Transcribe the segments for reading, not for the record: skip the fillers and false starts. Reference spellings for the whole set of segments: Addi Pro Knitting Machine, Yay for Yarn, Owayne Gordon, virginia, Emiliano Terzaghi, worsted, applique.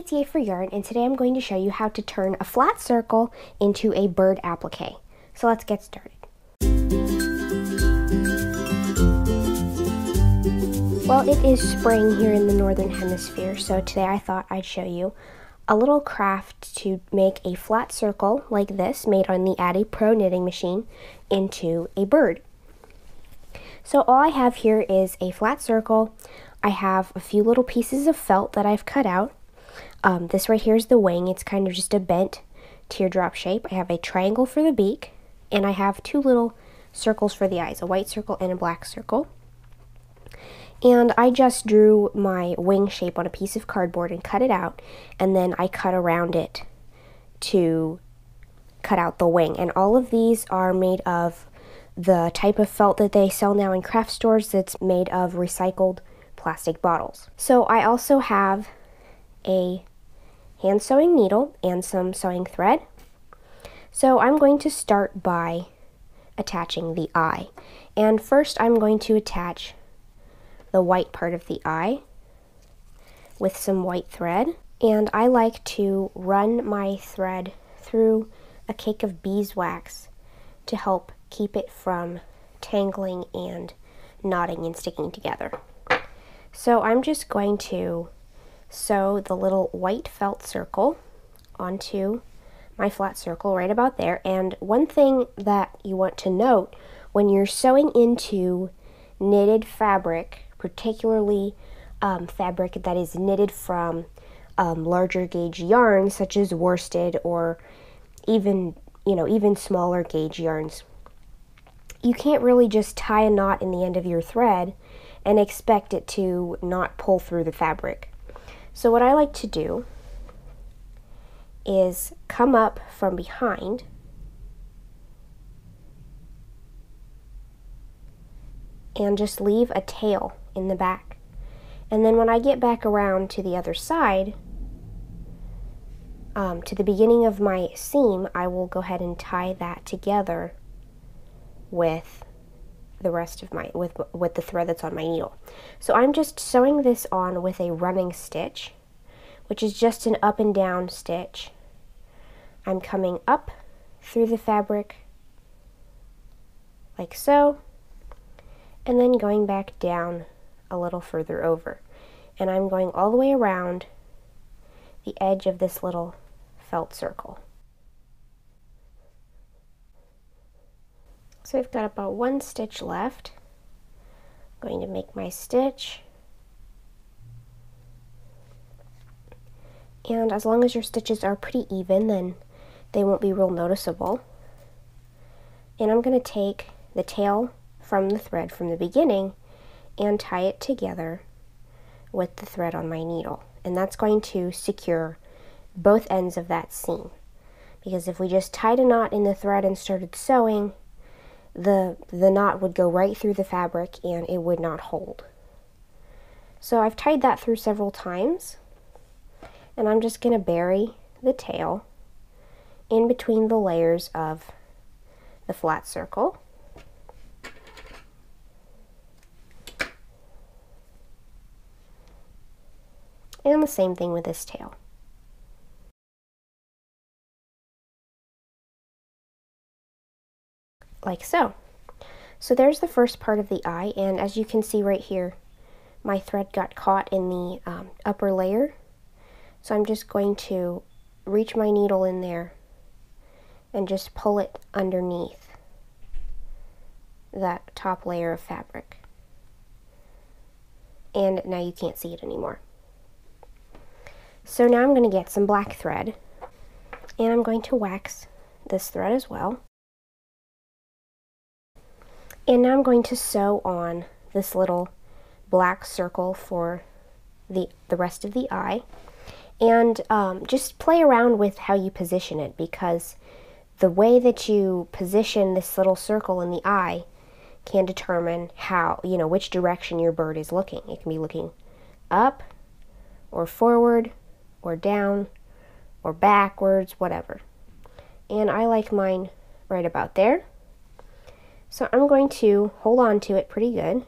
it's Yay for Yarn, and today I'm going to show you how to turn a flat circle into a bird applique. So let's get started. Well, it is spring here in the Northern Hemisphere, so today I thought I'd show you a little craft to make a flat circle like this, made on the Addi Pro Knitting Machine, into a bird. So all I have here is a flat circle. I have a few little pieces of felt that I've cut out. This right here is the wing. It's kind of just a bent teardrop shape. I have a triangle for the beak, and I have two little circles for the eyes, a white circle and a black circle. And I just drew my wing shape on a piece of cardboard and cut it out, and then I cut around it to cut out the wing. And all of these are made of the type of felt that they sell now in craft stores that's made of recycled plastic bottles. So I also have a hand sewing needle and some sewing thread. So I'm going to start by attaching the eye. And first I'm going to attach the white part of the eye with some white thread. And I like to run my thread through a cake of beeswax to help keep it from tangling and knotting and sticking together. So I'm just going to sew the little white felt circle onto my flat circle right about there. And one thing that you want to note when you're sewing into knitted fabric, particularly fabric that is knitted from larger gauge yarns such as worsted or even smaller gauge yarns, you can't really just tie a knot in the end of your thread and expect it to not pull through the fabric. So what I like to do is come up from behind and just leave a tail in the back. And then when I get back around to the other side, to the beginning of my seam, I will go ahead and tie that together with the rest of my, with the thread that's on my needle. So I'm just sewing this on with a running stitch, which is just an up and down stitch. I'm coming up through the fabric like so, and then going back down a little further over. And I'm going all the way around the edge of this little felt circle. So I've got about one stitch left. I'm going to make my stitch. And as long as your stitches are pretty even, then they won't be real noticeable. And I'm going to take the tail from the thread from the beginning and tie it together with the thread on my needle. And that's going to secure both ends of that seam. Because if we just tied a knot in the thread and started sewing, the knot would go right through the fabric and it would not hold. So I've tied that through several times, and I'm just going to bury the tail in between the layers of the flat circle. And the same thing with this tail. Like so. So there's the first part of the eye, and as you can see right here, my thread got caught in the upper layer. So I'm just going to reach my needle in there and just pull it underneath that top layer of fabric. And now you can't see it anymore. So now I'm going to get some black thread, and I'm going to wax this thread as well. And now I'm going to sew on this little black circle for the rest of the eye. And just play around with how you position it, because the way that you position this little circle in the eye can determine how, which direction your bird is looking. It can be looking up or forward or down or backwards, whatever. And I like mine right about there. So I'm going to hold on to it pretty good, and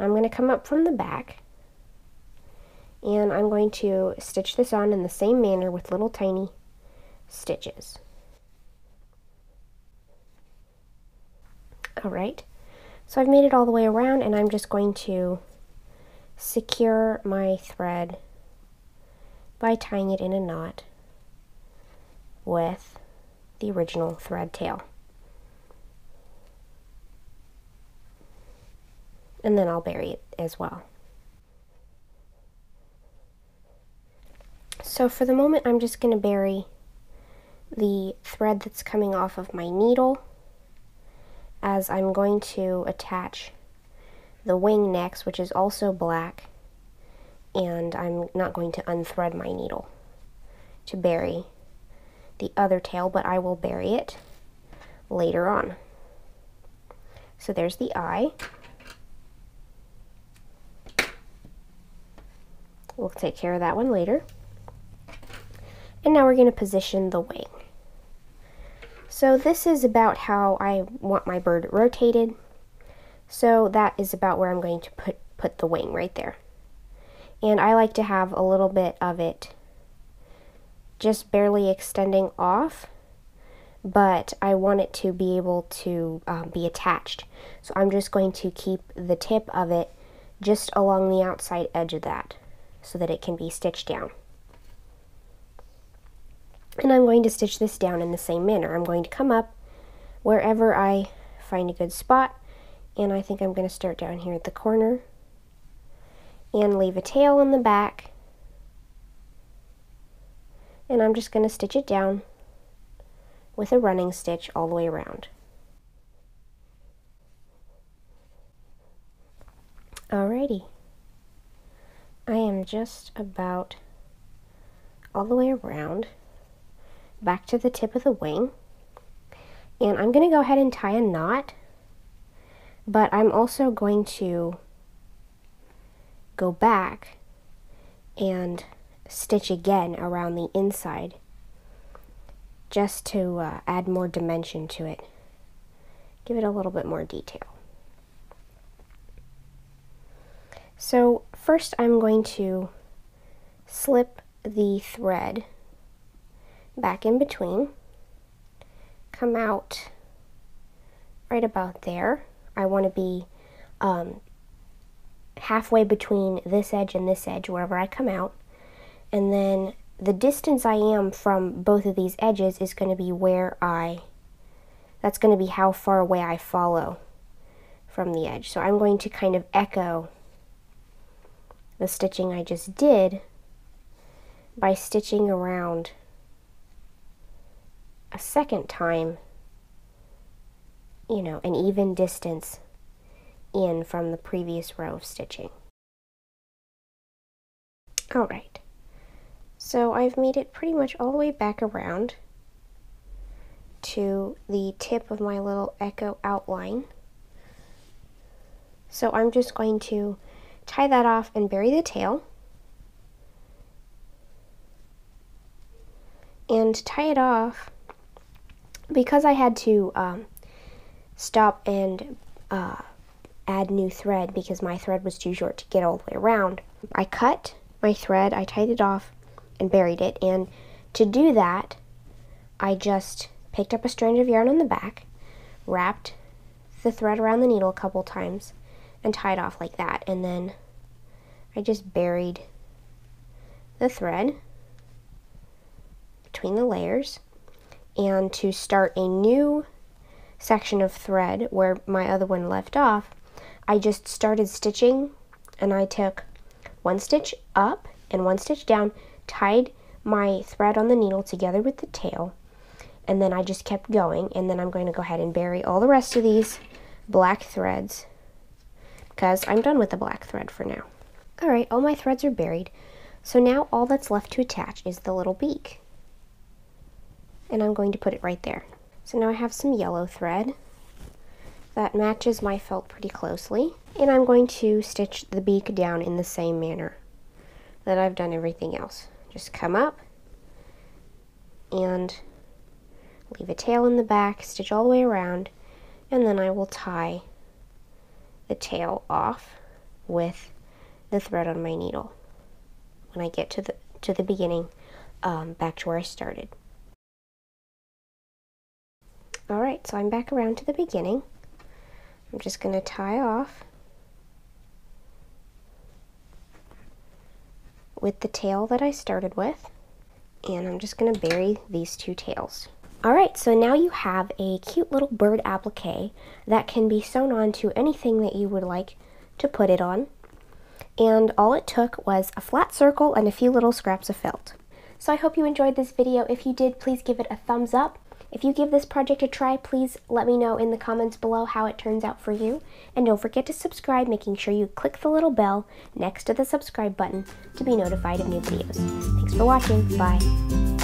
I'm going to come up from the back and I'm going to stitch this on in the same manner with little tiny stitches. Alright, so I've made it all the way around, and I'm just going to secure my thread by tying it in a knot with the original thread tail. And then I'll bury it as well. So for the moment, I'm just going to bury the thread that's coming off of my needle, as I'm going to attach the wing next, which is also black, and I'm not going to unthread my needle to bury the other tail, but I will bury it later on. So there's the eye. We'll take care of that one later. And now we're going to position the wing. So this is about how I want my bird rotated. So that is about where I'm going to put the wing, right there. And I like to have a little bit of it just barely extending off, but I want it to be able to be attached. So I'm just going to keep the tip of it just along the outside edge of that so that it can be stitched down. And I'm going to stitch this down in the same manner. I'm going to come up wherever I find a good spot, and I think I'm going to start down here at the corner and leave a tail in the back, and I'm just going to stitch it down with a running stitch all the way around. Alrighty, I am just about all the way around back to the tip of the wing, and I'm going to go ahead and tie a knot, but I'm also going to go back and stitch again around the inside just to add more dimension to it, give it a little bit more detail. So first I'm going to slip the thread back in between, come out right about there. I want to be halfway between this edge and this edge wherever I come out, and then the distance I am from both of these edges is going to be where that's going to be how far away I follow from the edge. So I'm going to kind of echo the stitching I just did by stitching around a second time, you know, an even distance in from the previous row of stitching. Alright, so I've made it pretty much all the way back around to the tip of my little echo outline. So I'm just going to tie that off and bury the tail, and tie it off because I had to stop and add new thread because my thread was too short to get all the way around. I cut my thread, I tied it off, and buried it, and to do that I just picked up a strand of yarn on the back, wrapped the thread around the needle a couple times, and tied off like that, and then I just buried the thread between the layers. And to start a new section of thread where my other one left off, I just started stitching, and I took one stitch up and one stitch down, tied my thread on the needle together with the tail, and then I just kept going. And then I'm going to go ahead and bury all the rest of these black threads because I'm done with the black thread for now. Alright, all my threads are buried, so now all that's left to attach is the little beak, and I'm going to put it right there. So now I have some yellow thread that matches my felt pretty closely, and I'm going to stitch the beak down in the same manner that I've done everything else. Just come up and leave a tail in the back, stitch all the way around, and then I will tie the tail off with the thread on my needle. when I get to the beginning, back to where I started. Alright, so I'm back around to the beginning. I'm just going to tie off with the tail that I started with, and I'm just going to bury these two tails. Alright, so now you have a cute little bird applique that can be sewn on to anything that you would like to put it on, and all it took was a flat circle and a few little scraps of felt. So I hope you enjoyed this video. If you did, please give it a thumbs up. If you give this project a try, please let me know in the comments below how it turns out for you. And don't forget to subscribe, making sure you click the little bell next to the subscribe button to be notified of new videos. Thanks for watching. Bye.